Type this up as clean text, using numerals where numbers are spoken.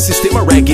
sistema reggae.